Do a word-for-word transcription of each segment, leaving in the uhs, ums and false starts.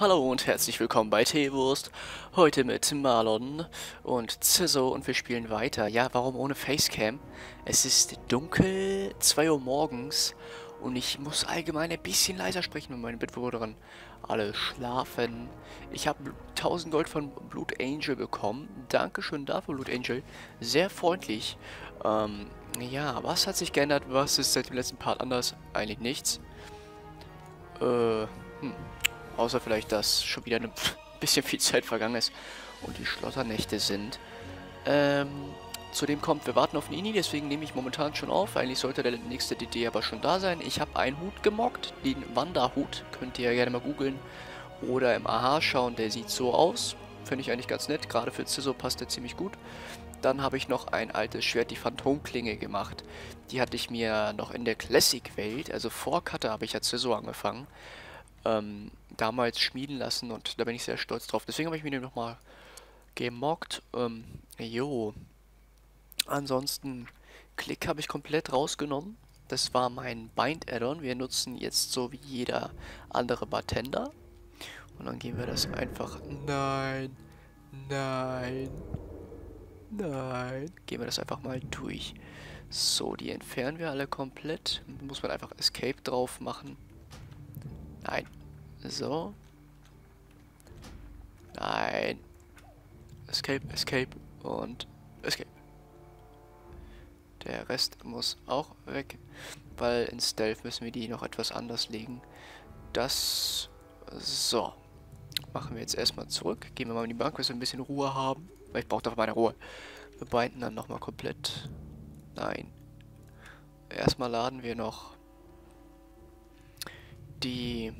Hallo und herzlich willkommen bei Teewurst. Heute mit Marlon und Ziso und wir spielen weiter. Ja, warum ohne Facecam? Es ist dunkel, zwei Uhr morgens und ich muss allgemein ein bisschen leiser sprechen, weil meine Mitbewohnerin alle schlafen. Ich habe tausend Gold von Blood Angel bekommen. Dankeschön dafür, Blood Angel. Sehr freundlich. Ähm, ja, was hat sich geändert? Was ist seit dem letzten Part anders? Eigentlich nichts. Äh, hm. Außer vielleicht, dass schon wieder ein bisschen viel Zeit vergangen ist und die Schlotternächte sind. Ähm, zudem kommt, wir warten auf Nini, deswegen nehme ich momentan schon auf. Eigentlich sollte der nächste D D aber schon da sein. Ich habe einen Hut gemockt, den Wanderhut. Könnt ihr ja gerne mal googeln oder im Aha schauen, der sieht so aus. Finde ich eigentlich ganz nett, gerade für Ziso passt der ziemlich gut. Dann habe ich noch ein altes Schwert, die Phantomklinge, gemacht. Die hatte ich mir noch in der Classic-Welt, also vor Cutter habe ich ja Ziso angefangen. Ähm, damals schmieden lassen und da bin ich sehr stolz drauf. Deswegen habe ich mir den nochmal gemockt. Ähm, jo. Ansonsten, Klick habe ich komplett rausgenommen. Das war mein Bind-Add-on. Wir nutzen jetzt so wie jeder andere Bartender. Und dann gehen wir das einfach... Nein, nein, nein. Gehen wir das einfach mal durch. So, die entfernen wir alle komplett. Muss man einfach Escape drauf machen. Nein. So. Nein. Escape, Escape und Escape. Der Rest muss auch weg, weil in Stealth müssen wir die noch etwas anders legen. Das... So. Machen wir jetzt erstmal zurück. Gehen wir mal in die Bank, dass wir ein bisschen Ruhe haben. Weil ich brauche doch meine Ruhe. Wir binden dann nochmal komplett. Nein. Erstmal laden wir noch... Die...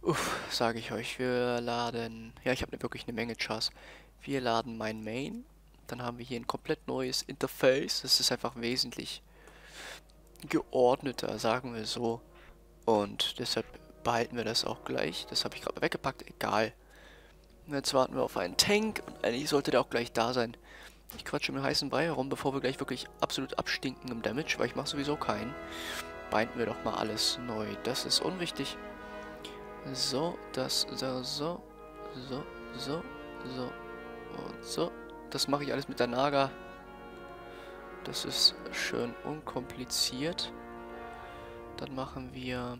Uff, sage ich euch. Wir laden... Ja, ich habe ne, wirklich eine Menge Chars. Wir laden mein Main. Dann haben wir hier ein komplett neues Interface. Das ist einfach wesentlich geordneter, sagen wir so. Und deshalb behalten wir das auch gleich. Das habe ich gerade weggepackt. Egal. Und jetzt warten wir auf einen Tank. Und eigentlich sollte der auch gleich da sein. Ich quatsche mit heißen Brei herum, bevor wir gleich wirklich absolut abstinken im Damage. Weil ich mache sowieso keinen. Binden wir doch mal alles neu. Das ist unwichtig. So, das, so, so, so, so, so und so. Das mache ich alles mit der Naga. Das ist schön unkompliziert. Dann machen wir...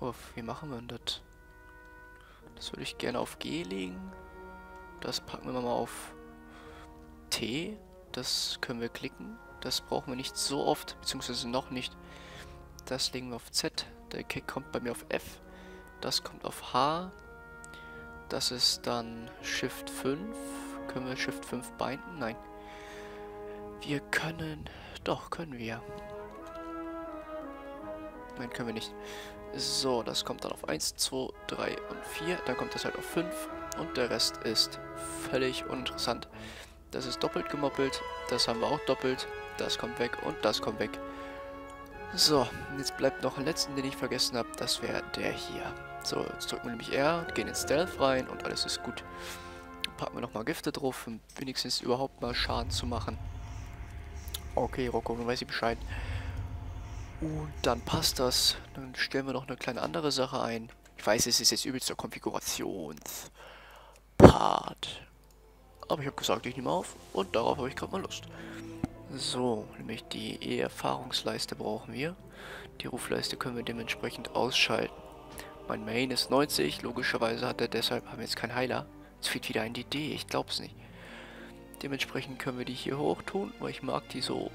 Uff, wie machen wir denn das? Das würde ich gerne auf G legen. Das packen wir mal auf T. Das können wir klicken. Das brauchen wir nicht so oft, beziehungsweise noch nicht. Das legen wir auf Z. Der Kick kommt bei mir auf F. Das kommt auf H. Das ist dann Shift fünf. Können wir Shift fünf binden? Nein. Wir können... Doch, können wir. Nein, können wir nicht. So, das kommt dann auf eins, zwei, drei und vier. Dann kommt das halt auf fünf. Und der Rest ist völlig uninteressant. Das ist doppelt gemoppelt. Das haben wir auch doppelt. Das kommt weg und das kommt weg. So, jetzt bleibt noch ein letzten, den ich vergessen habe. Das wäre der hier. So, jetzt drücken wir nämlich R, gehen in Stealth rein und alles ist gut. Packen wir nochmal Gifte drauf, um wenigstens überhaupt mal Schaden zu machen. Okay, Rocco, dann weiß ich Bescheid. Und dann passt das. Dann stellen wir noch eine kleine andere Sache ein. Ich weiß, es ist jetzt übelst der Konfigurationspart. Aber ich habe gesagt, ich nehme auf und darauf habe ich gerade mal Lust. So, nämlich die Erfahrungsleiste brauchen wir. Die Rufleiste können wir dementsprechend ausschalten. Mein Main ist neunzig, logischerweise hat er deshalb, haben wir jetzt keinen Heiler. Es fehlt wieder ein D D, ich glaub's nicht. Dementsprechend können wir die hier hoch tun, weil ich mag die so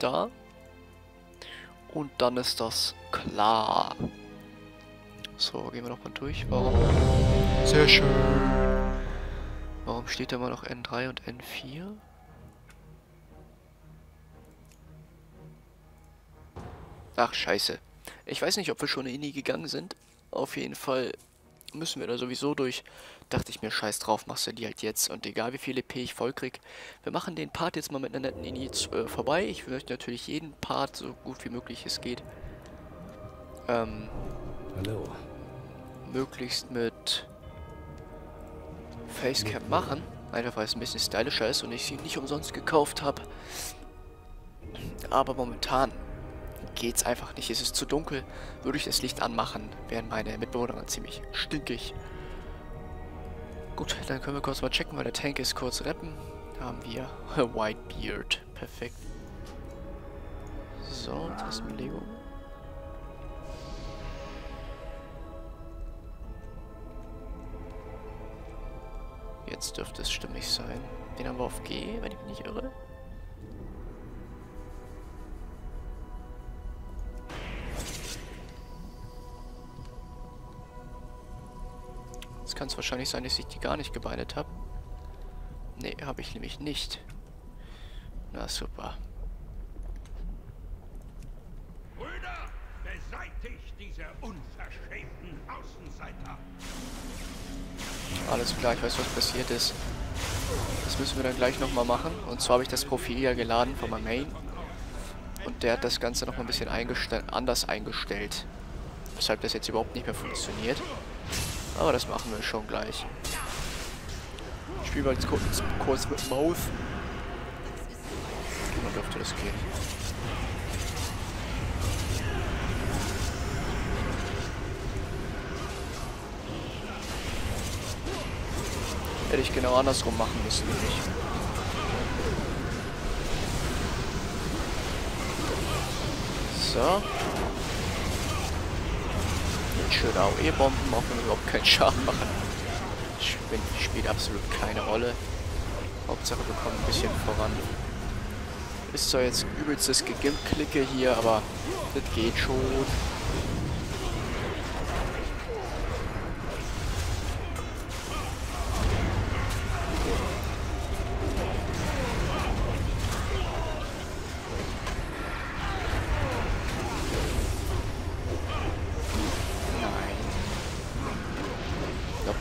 da. Und dann ist das klar. So, gehen wir nochmal durch. Warum? Sehr schön. Warum steht da immer noch N drei und N vier? Ach, scheiße. Ich weiß nicht, ob wir schon in die gegangen sind. Auf jeden Fall müssen wir da sowieso durch. Dachte ich mir, scheiß drauf, machst du die halt jetzt. Und egal, wie viele P ich voll krieg. Wir machen den Part jetzt mal mit einer netten Ini äh, vorbei. Ich möchte natürlich jeden Part so gut wie möglich es geht. Ähm... Hallo. Möglichst mit... Facecam machen, einfach weil es ein bisschen stylischer ist und ich sie nicht umsonst gekauft habe. Aber momentan geht's einfach nicht. Es ist zu dunkel. Würde ich das Licht anmachen, wären meine Mitbewohner ziemlich stinkig. Gut, dann können wir kurz mal checken, weil der Tank ist kurz reppen. Da haben wir Whitebeard. Perfekt. So, und das ist ein Lego. Jetzt dürfte es stimmig sein. Den haben wir auf G, wenn ich mich nicht irre. Jetzt kann es wahrscheinlich sein, dass ich die gar nicht gebindet habe. Ne, habe ich nämlich nicht. Na super. Brüder, beseitigt diese unverschämten Außenseiter! Alles klar, ich weiß, was passiert ist. Das müssen wir dann gleich nochmal machen. Und zwar habe ich das Profil ja geladen von meinem Main. Und der hat das Ganze nochmal ein bisschen eingestell- anders eingestellt. Weshalb das jetzt überhaupt nicht mehr funktioniert. Aber das machen wir schon gleich. Ich spiele mal jetzt kurz, kurz mit Mouth. Man dürfte das gehen. Hätte ich genau andersrum machen müssen, nämlich. So. Schöne A O E-Bomben, auch wenn wir überhaupt keinen Schaden machen. Spielt absolut keine Rolle. Hauptsache wir kommen ein bisschen voran. Ist zwar jetzt übelstes Gegimp-Klicke hier, aber das geht schon.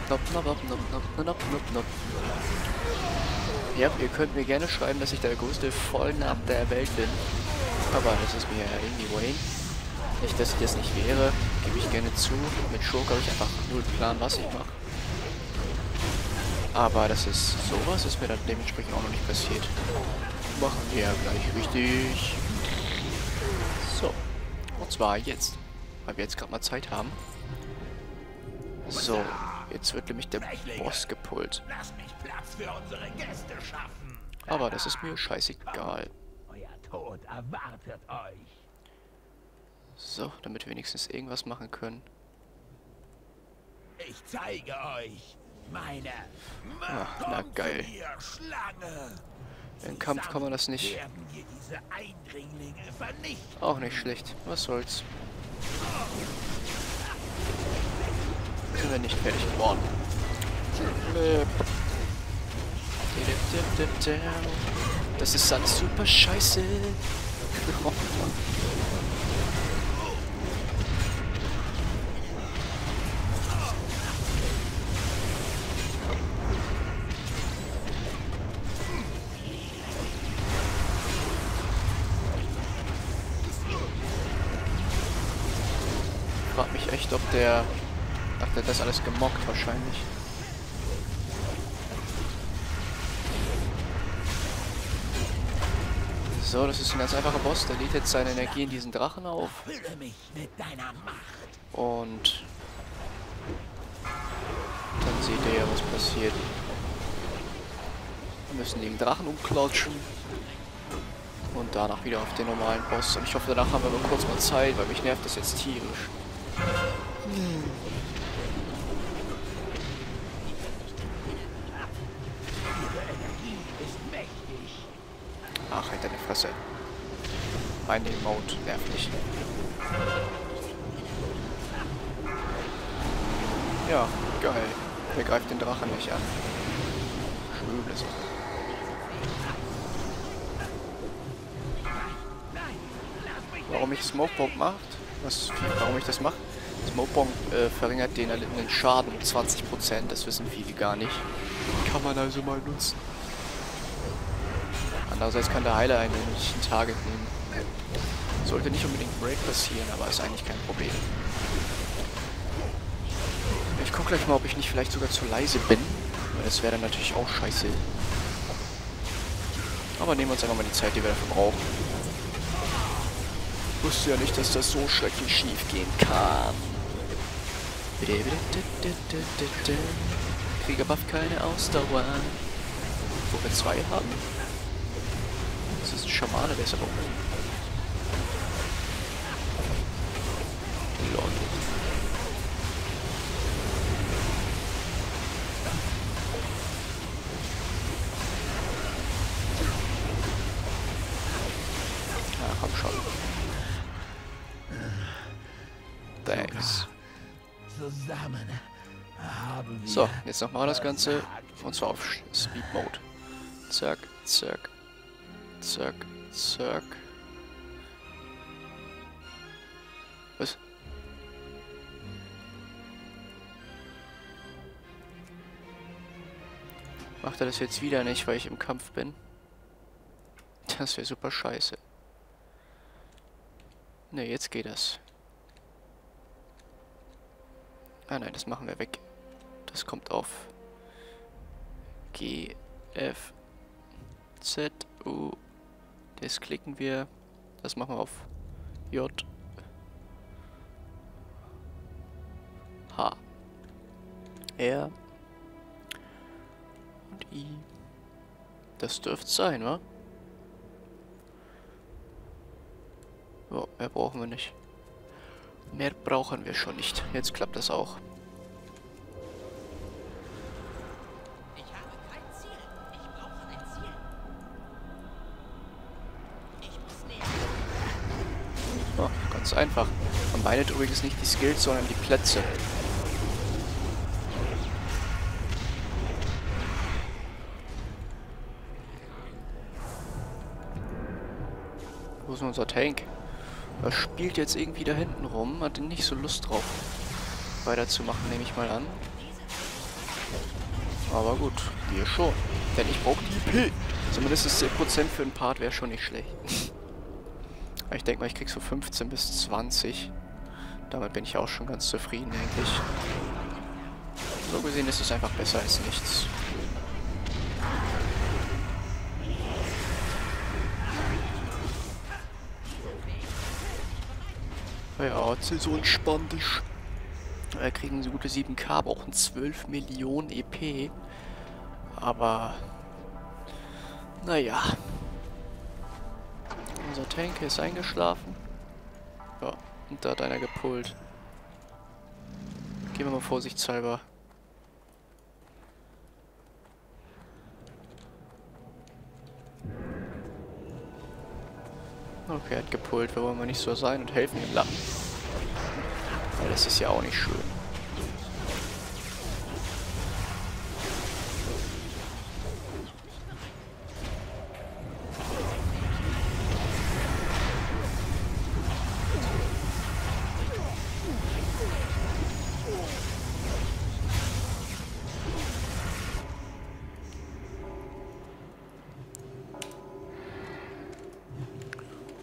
Nop, nop, nop, nop, nop, nop, nop, nop. Ja, ihr könnt mir gerne schreiben, dass ich der größte Vollnarb der Welt bin. Aber das ist mir ja anyway. Nicht, dass ich das nicht wäre, gebe ich gerne zu. Mit Schurk habe ich einfach null Plan, was ich mache. Aber das ist sowas, ist mir dann dementsprechend auch noch nicht passiert. Machen wir ja gleich richtig. So. Und zwar jetzt. Weil wir jetzt gerade mal Zeit haben. So. Jetzt wird nämlich der Boss gepult. Lass mich Platz für unsere Gäste schaffen. Aber das ist mir scheißegal. Euer Tod erwartet euch. So, damit wir wenigstens irgendwas machen können. Ich zeige euch meine. Ach, na geil. Im Kampf kann man das nicht. Auch nicht schlecht. Was soll's. Sind wir nicht fertig geworden. Das ist alles super scheiße. Ich frag mich echt, ob der... Ach, der hat das alles gemockt wahrscheinlich. So, das ist ein ganz einfacher Boss. Der lädt jetzt seine Energie in diesen Drachen auf. Und dann seht ihr ja, was passiert. Wir müssen den Drachen umklautschen. Und danach wieder auf den normalen Boss. Und ich hoffe, danach haben wir aber kurz mal Zeit, weil mich nervt das jetzt tierisch. Hm. Ach, halt deine Fresse. Mein Emote nervt nicht. Ja, geil. Der greift den Drachen nicht an. Schwüble Sache. Warum ich Smoke Bomb macht? Was, warum ich das mache? Smoke Bomb äh, verringert den erlittenen Schaden um zwanzig Prozent. Das wissen viele gar nicht. Kann man also mal nutzen. Andererseits kann der Heiler einen möglichen Target nehmen. Sollte nicht unbedingt Break passieren, aber ist eigentlich kein Problem. Ich gucke gleich mal, ob ich nicht vielleicht sogar zu leise bin. Weil das wäre dann natürlich auch scheiße. Aber nehmen wir uns einfach mal die Zeit, die wir dafür brauchen. Wusste ja nicht, dass das so schrecklich schief gehen kann. Kriegerbuff keine Ausdauer. Wo wir zwei haben? Das ist ein Schamane, der ist aber oben. Lol. Ja, komm schon. Thanks. So, jetzt nochmal das Ganze. Und zwar auf Speed Mode. Zack, zack. Zack, zack. Was? Macht er das jetzt wieder nicht, weil ich im Kampf bin? Das wäre super scheiße. Ne, jetzt geht das. Ah nein, das machen wir weg. Das kommt auf G, F, Z, U. Das klicken wir. Das machen wir auf J, H, R und I. Das dürfte sein, wa? Ja, mehr brauchen wir nicht. Mehr brauchen wir schon nicht. Jetzt klappt das auch. Ich habe kein Ziel. Ich brauche ein Ziel. Ich muss näher. Oh, ganz einfach. Man meinet übrigens nicht die Skills, sondern die Plätze. Wo ist unser Tank? Er spielt jetzt irgendwie da hinten rum, hat nicht so Lust drauf weiterzumachen, nehme ich mal an. Aber gut, wir schon. Denn ich brauche die P. Zumindest zehn Prozent für einen Part wäre schon nicht schlecht. Ich denke mal, ich krieg so fünfzehn bis zwanzig. Damit bin ich auch schon ganz zufrieden, eigentlich. So gesehen ist es einfach besser als nichts. Ja, das ist so entspannt. Da kriegen sie gute sieben K, brauchen zwölf Millionen E P. Aber naja. Unser Tank ist eingeschlafen. Ja, und da hat einer gepult. Gehen wir mal vorsichtshalber. Okay, er hat gepult. Wir wollen mal nicht so sein und helfen ihm lachen. Weil das ist ja auch nicht schön.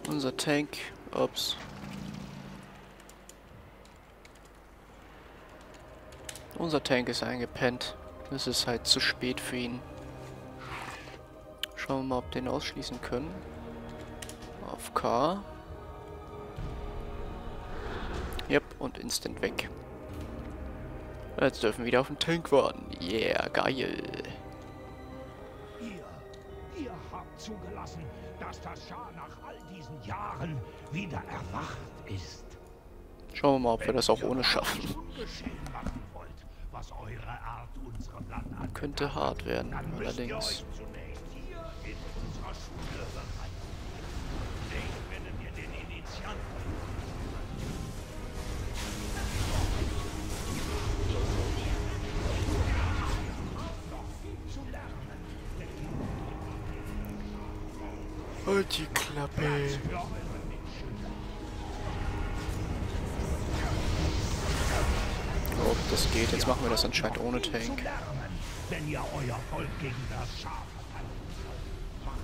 Unser Tank, ups. Unser Tank ist eingepennt. Das ist halt zu spät für ihn. Schauen wir mal, ob wir den ausschließen können. Auf K. Yep, und instant weg. Jetzt dürfen wir wieder auf den Tank warten. Yeah, geil. Ihr, ihr habt zugelassen, dass das Schar nach all diesen Jahren wieder erwacht ist. Schauen wir mal, ob wir das auch ohne schaffen. Könnte hart werden, allerdings. Und die Klappe. Oh, das geht. Jetzt machen wir das anscheinend ohne Tank. Wenn ihr euer Volk gegen das Schaf habt.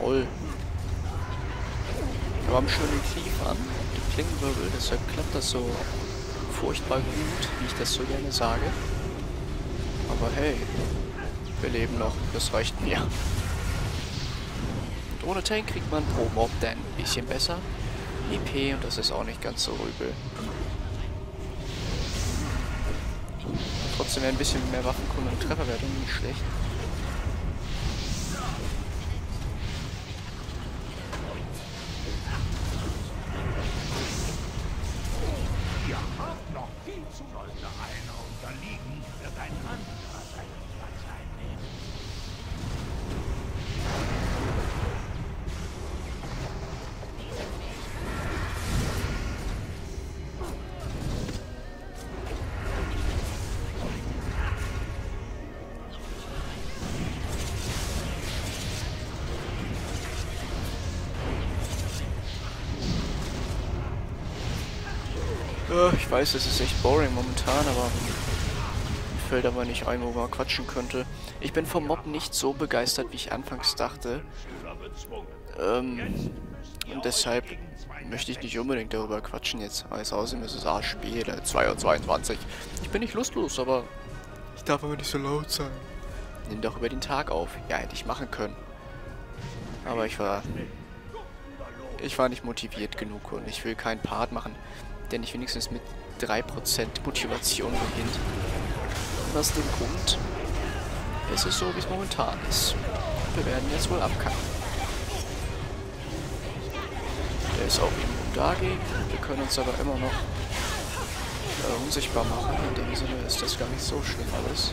Toll. Wir haben schönen Cleave an. Die Klingenwirbel, deshalb klappt das so furchtbar gut, wie ich das so gerne sage. Aber hey. Wir leben noch, das reicht mir. Und Und ohne Tank kriegt man pro Mob dann ein bisschen besser I P und das ist auch nicht ganz so übel. Trotzdem wäre ein bisschen mehr Waffenkunde und Trefferwertung nicht schlecht. Ich weiß, es ist echt boring momentan, aber mir fällt aber nicht ein, wo man quatschen könnte. Ich bin vom Mob nicht so begeistert, wie ich anfangs dachte. Ähm, und deshalb möchte ich nicht unbedingt darüber quatschen jetzt. Weil es aussieht, es ist A-Spiel, zwei Uhr zweiundzwanzig. Ich bin nicht lustlos, aber ich darf aber nicht so laut sein. Nimm doch über den Tag auf. Ja, hätte ich machen können. Aber ich war... Ich war nicht motiviert genug und ich will keinen Part machen, der nicht wenigstens mit drei Prozent Motivation beginnt. Und aus dem Grund ist es so, wie es momentan ist. Wir werden jetzt wohl abkacken. Der ist auch immun dagegen. Wir können uns aber immer noch äh, unsichtbar machen. In dem Sinne ist das gar nicht so schlimm alles.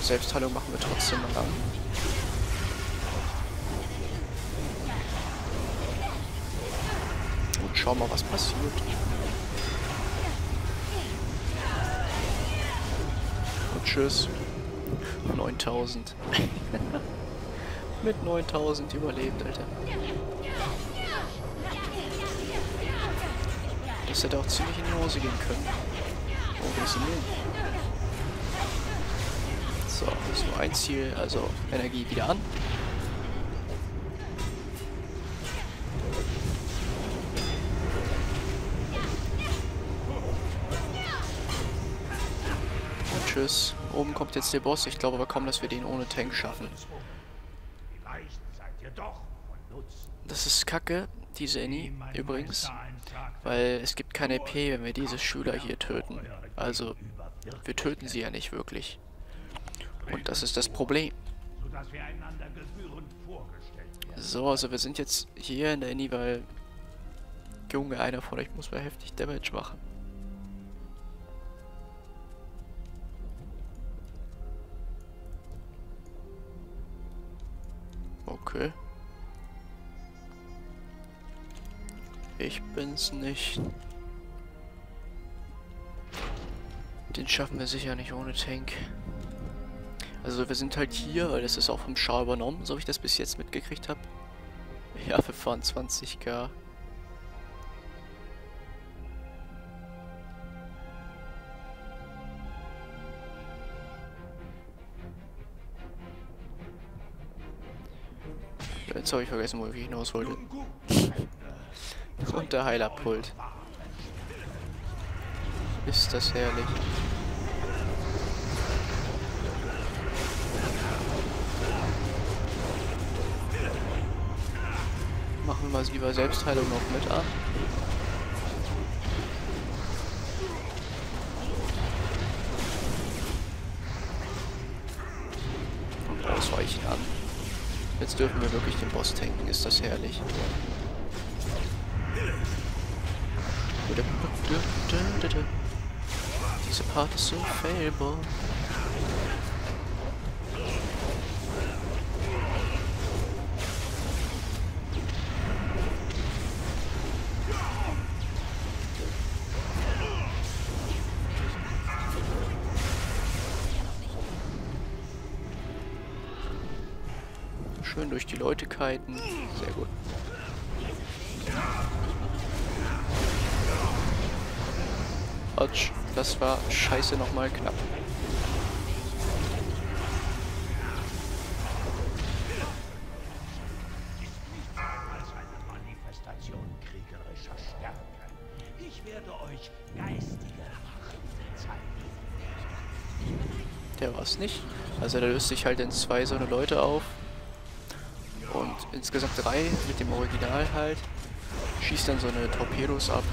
Selbstheilung machen wir trotzdem mal an. Und schauen mal, was passiert. Tschüss. neuntausend. Mit neuntausend überlebt, Alter. Das hätte auch ziemlich in die Hose gehen können. Oh, wir sind hier. So, das ist nur ein Ziel, also Energie wieder an. Tschüss. Oben kommt jetzt der Boss. Ich glaube aber kaum, dass wir den ohne Tank schaffen. Das ist kacke, diese Annie, übrigens. Weil es gibt keine E P, wenn wir diese Schüler hier töten. Also, wir töten sie ja nicht wirklich. Und das ist das Problem. So, also wir sind jetzt hier in der Annie, weil... Junge, einer von euch muss mal heftig Damage machen. Okay. Ich bin's nicht. Den schaffen wir sicher nicht ohne Tank. Also wir sind halt hier, weil das ist auch vom Schar übernommen, so wie ich das bis jetzt mitgekriegt habe. Ja, wir fahren zwanzigtausend. Jetzt habe ich vergessen, wo ich hinaus wollte. Und der Heilerpult. Ist das herrlich. Machen wir mal lieber Selbstheilung noch mit an. Und ausweichen an. Jetzt dürfen wir wirklich den Boss tanken, ist das herrlich. Diese Part ist so failbar. Schön durch die Leute kiten. Sehr gut. Autsch, das war scheiße nochmal knapp. Der war's nicht. Also da löst sich halt in zwei so eine Leute auf. Und insgesamt drei mit dem Original halt. Schießt dann so eine Torpedos ab.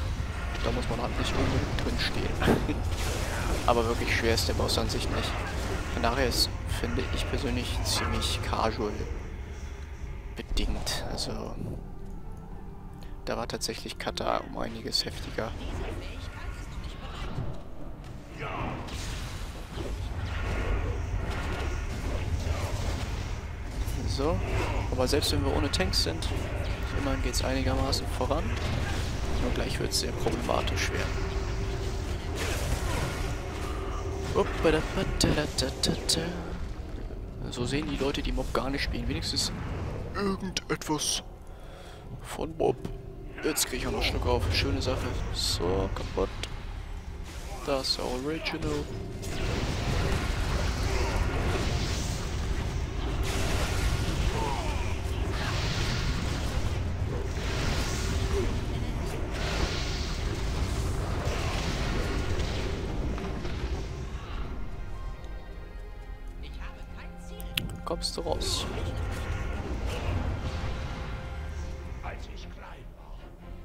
Da muss man halt nicht unbedingt drin stehen. Aber wirklich schwer ist der Boss an sich nicht. Von daher ist, finde ich persönlich, ziemlich casual bedingt. Also da war tatsächlich Kata um einiges heftiger. So, aber selbst wenn wir ohne Tanks sind, immerhin geht es einigermaßen voran. Nur gleich wird es sehr problematisch werden. So sehen die Leute, die Mob gar nicht spielen. Wenigstens irgendetwas von Mob. Jetzt kriege ich auch noch einen Schluck auf. Schöne Sache. So, kaputt. Das ist der Original. Kommst du raus? Als ich klein war,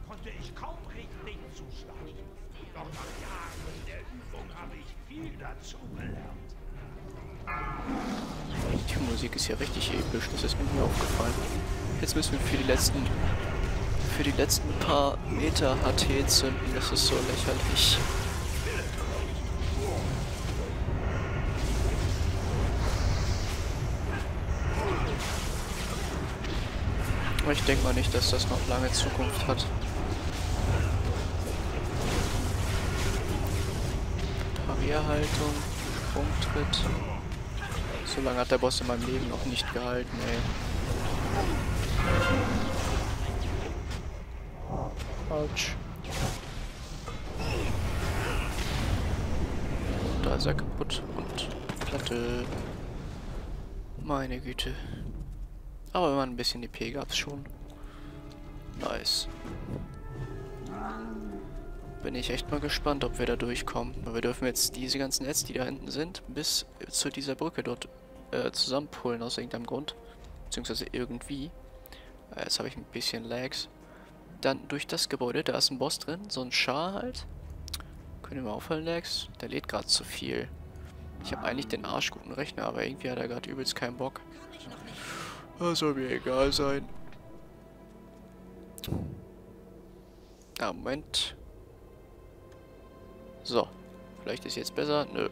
konnte ich kaum richtig zuschlagen. Doch nach Jahren der Übung habe ich viel dazu gelernt. Die Musik ist ja richtig episch, das ist mir nie aufgefallen. Jetzt müssen wir für die letzten für die letzten paar Meter H T zünden, das ist so lächerlich. Ich denke mal nicht, dass das noch lange Zukunft hat. Parierhaltung, Sprungtritt. So lange hat der Boss in meinem Leben noch nicht gehalten, ey. Autsch. Da ist er kaputt und Platte. Meine Güte. Aber immer ein bisschen E P gab's schon. Nice. Bin ich echt mal gespannt, ob wir da durchkommen. Wir dürfen jetzt diese ganzen Ads, die da hinten sind, bis zu dieser Brücke dort äh, zusammenpullen aus irgendeinem Grund. Beziehungsweise irgendwie. Äh, jetzt habe ich ein bisschen Lags. Dann durch das Gebäude, da ist ein Boss drin, so ein Char halt. Können wir aufhören, Lags? Der lädt gerade zu viel. Ich habe eigentlich den arschguten Rechner, aber irgendwie hat er gerade übelst keinen Bock. Das soll mir egal sein. Ah, Moment. So. Vielleicht ist jetzt besser. Nö.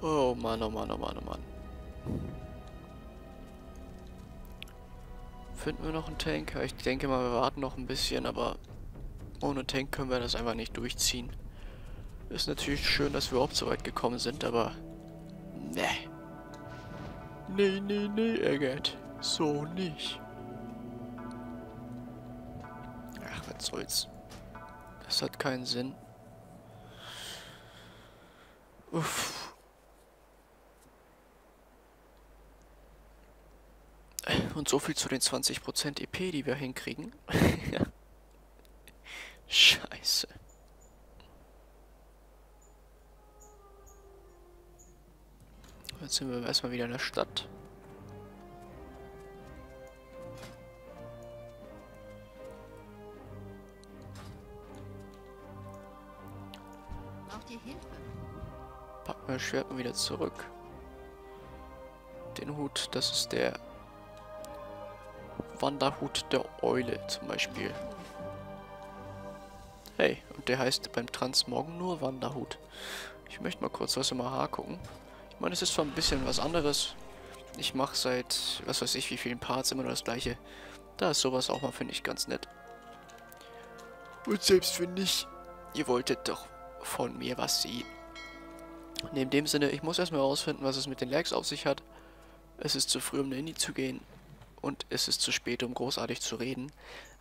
Oh Mann, oh Mann, oh Mann, oh Mann. Finden wir noch einen Tank? Ich denke mal, wir warten noch ein bisschen, aber ohne Tank können wir das einfach nicht durchziehen. Ist natürlich schön, dass wir überhaupt so weit gekommen sind, aber... Nee. Nee, nee, nee, Egget. So nicht. Ach, was soll's. Das hat keinen Sinn. Uff. Und so viel zu den zwanzig Prozent E P, die wir hinkriegen. Scheiße. Jetzt sind wir erstmal wieder in der Stadt. Braucht ihr Hilfe? Packen wir das Schwert mal wieder zurück. Den Hut, das ist der Wanderhut der Eule zum Beispiel. Hey, und der heißt beim Transmorgen nur Wanderhut. Ich möchte mal kurz was im A H gucken. Ich meine, es ist zwar ein bisschen was anderes. Ich mache seit, was weiß ich, wie vielen Parts immer nur das gleiche. Da ist sowas auch mal, finde ich, ganz nett. Und selbst wenn nicht, ihr wolltet doch von mir was sehen. Und in dem Sinne, ich muss erstmal herausfinden, was es mit den Lags auf sich hat. Es ist zu früh, um in Indie zu gehen. Und es ist zu spät, um großartig zu reden.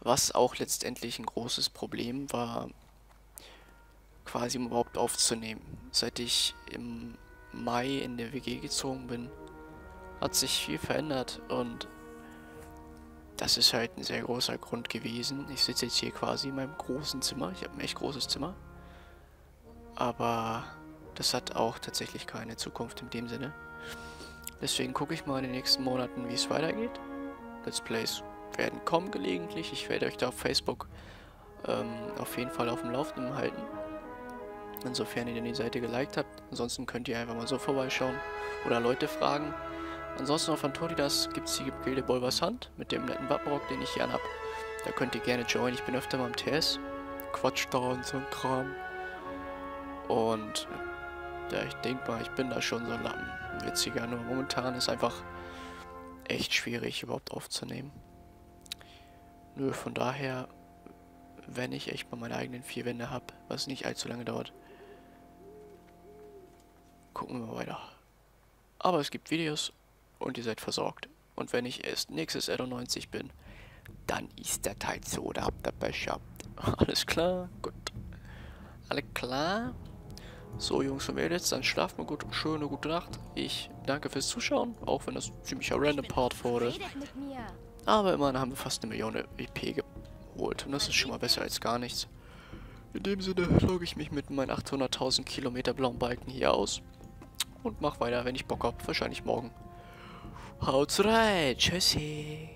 Was auch letztendlich ein großes Problem war, quasi um überhaupt aufzunehmen. Seit ich im Mai in der W G gezogen bin, hat sich viel verändert und das ist halt ein sehr großer Grund gewesen. Ich sitze jetzt hier quasi in meinem großen Zimmer. Ich habe ein echt großes Zimmer. Aber Das hat auch tatsächlich keine Zukunft in dem Sinne. Deswegen gucke ich mal in den nächsten Monaten, wie es weitergeht. Let's Plays werden kommen gelegentlich. Ich werde euch da auf Facebook ähm, auf jeden Fall auf dem Laufenden halten. Insofern ihr denn die Seite geliked habt. Ansonsten könnt ihr einfach mal so vorbeischauen oder Leute fragen. Ansonsten auch von Todidas gibt es die Gilde Bolvers Hand mit dem netten Wappenrock, den ich hier anhab. Da könnt ihr gerne joinen. Ich bin öfter mal im T S. Quatsch da und so ein Kram. Und ja, ich denke mal, ich bin da schon so ein Lappen. Witziger, nur momentan ist einfach echt schwierig überhaupt aufzunehmen. Nö, von daher, wenn ich echt mal meine eigenen vier Wände habe, was nicht allzu lange dauert, gucken wir mal weiter. Aber es gibt Videos und ihr seid versorgt. Und wenn ich erst nächstes Addon neunzig bin, dann ist der Teil so, da habt ihr Pech gehabt. Alles klar, gut. Alles klar. So, Jungs und Mädels, dann schlaft mal gut und schöne gute Nacht. Ich danke fürs Zuschauen, auch wenn das ziemlicher random Part wurde. Aber immerhin haben wir fast eine Million E P geholt und das ist schon mal besser als gar nichts. In dem Sinne logge ich mich mit meinen achthunderttausend Kilometer blauen Balken hier aus und mach weiter, wenn ich Bock hab, wahrscheinlich morgen. Haut's rein, tschüssi.